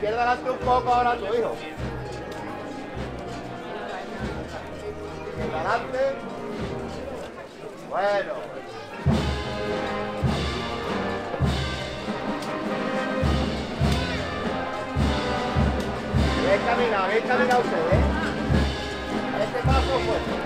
izquierda adelante un poco ahora tu hijo. Adelante. Bueno. Bien caminado usted, ¿eh? Este paso fuerte.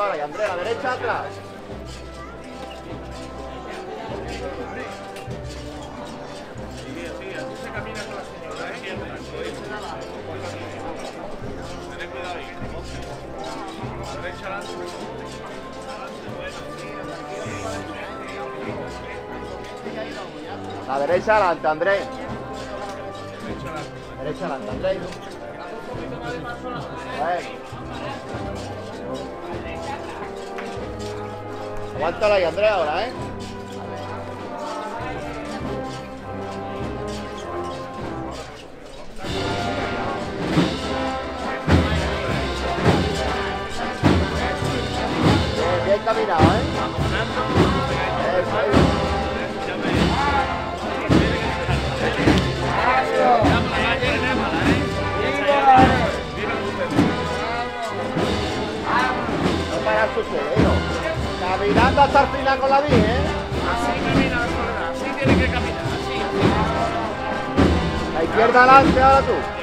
Ahora y Andrea, derecha atrás. Sí, así se camina con la señora, ¿eh? Tened cuidado ahí. Derecha adelante. La derecha adelante, Andrés. Derecha adelante, Andrés. Aguántala ahí, Andrea, ahora, ¿eh? Bien, bien caminado, ¿eh? No paras usted, ¿eh? Caminando hasta el final con la 10, ¿eh? Así camina, así tiene que caminar, así. La izquierda adelante, ahora tú.